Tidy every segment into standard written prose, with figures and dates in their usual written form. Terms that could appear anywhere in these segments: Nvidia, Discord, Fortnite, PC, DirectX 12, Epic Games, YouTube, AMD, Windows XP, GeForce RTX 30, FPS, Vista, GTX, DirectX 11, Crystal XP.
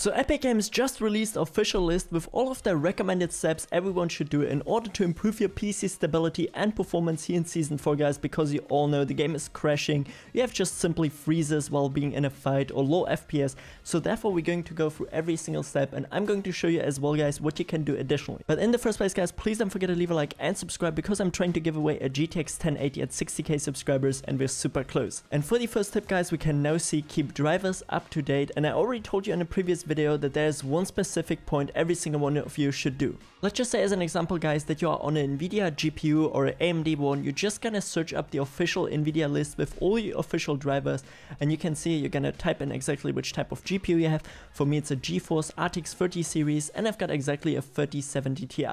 So Epic Games just released an official list with all of their recommended steps everyone should do in order to improve your PC stability and performance here in Season 4, guys, because you all know the game is crashing, you have just simply freezes while being in a fight or low FPS, so therefore we're going to go through every single step and I'm going to show you as well, guys, what you can do additionally. But in the first place, guys, please don't forget to leave a like and subscribe because I'm trying to give away a GTX 1080 at 60k subscribers and we're super close. And for the first tip, guys, we can now see keep drivers up to date, and I already told you in a previous video that there's one specific point every single one of you should do. Let's just say as an example, guys, that you are on an Nvidia GPU or an AMD one, you're just gonna search up the official Nvidia list with all your official drivers, and you can see you're gonna type in exactly which type of GPU you have. For me, it's a GeForce RTX 30 series and I've got exactly a 3070 Ti.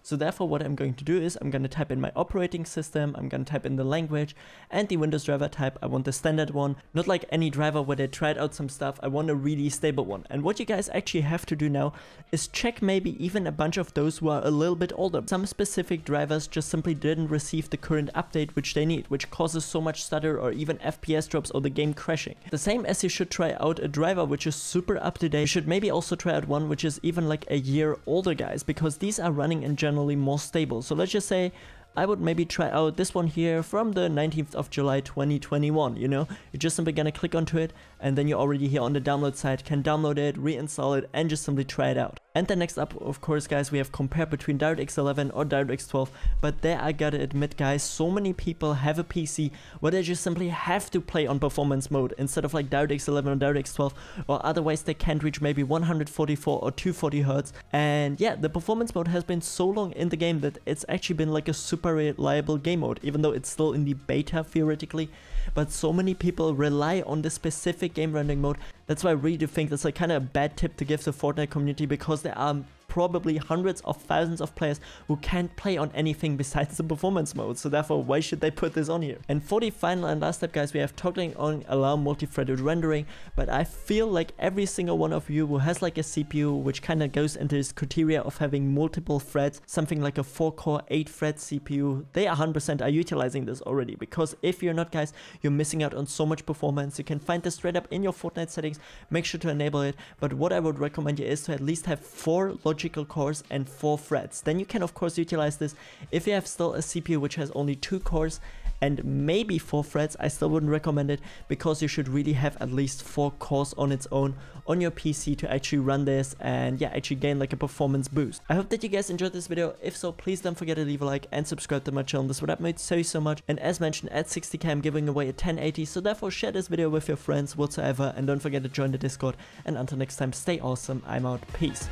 So therefore what I'm going to do is I'm going to type in my operating system, I'm going to type in the language and the Windows driver type. I want the standard one, not like any driver where they tried out some stuff. I want a really stable one. And what you guys actually have to do now is check maybe even a bunch of those who are a little bit older. Some specific drivers just simply didn't receive the current update which they need, which causes so much stutter or even FPS drops or the game crashing. The same as you should try out a driver which is super up to date, you should maybe also try out one which is even like a year older, guys, because these are running in generally more stable. So let's just say I would maybe try out this one here from the 19th of July 2021, you know? You're just simply gonna click onto it and then you're already here on the download side, can download it, reinstall it and just simply try it out. And then next up, of course, guys, we have compared between DirectX 11 or DirectX 12, but there I gotta admit, guys, so many people have a PC where they just simply have to play on performance mode instead of like DirectX 11 or DirectX 12, or otherwise they can't reach maybe 144 or 240 Hz. And yeah, the performance mode has been so long in the game that it's actually been like a super reliable game mode, even though it's still in the beta theoretically, but so many people rely on this specific game rendering mode. That's why I really do think that's like kind of a bad tip to give the Fortnite community, because there are probably hundreds of thousands of players who can't play on anything besides the performance mode, so therefore why should they put this on here? And for the final and last step, guys, we have toggling on allow multi-threaded rendering, but I feel like every single one of you who has like a CPU which kind of goes into this criteria of having multiple threads, something like a 4-core 8-thread CPU, they 100% are utilizing this already, because if you're not, guys, you're missing out on so much performance. You can find this straight up in your Fortnite settings, make sure to enable it, but what I would recommend you is to at least have 4 logical cores and 4 threads. Then you can of course utilize this. If you have still a CPU which has only 2 cores and maybe 4 threads, I still wouldn't recommend it, because you should really have at least 4 cores on its own on your PC to actually run this and yeah, actually gain like a performance boost. I hope that you guys enjoyed this video. If so, please don't forget to leave a like and subscribe to my channel. This would help me so much. And as mentioned, at 60k I'm giving away a 1080, so therefore share this video with your friends whatsoever, and don't forget to join the Discord. And until next time, stay awesome. I'm out. Peace.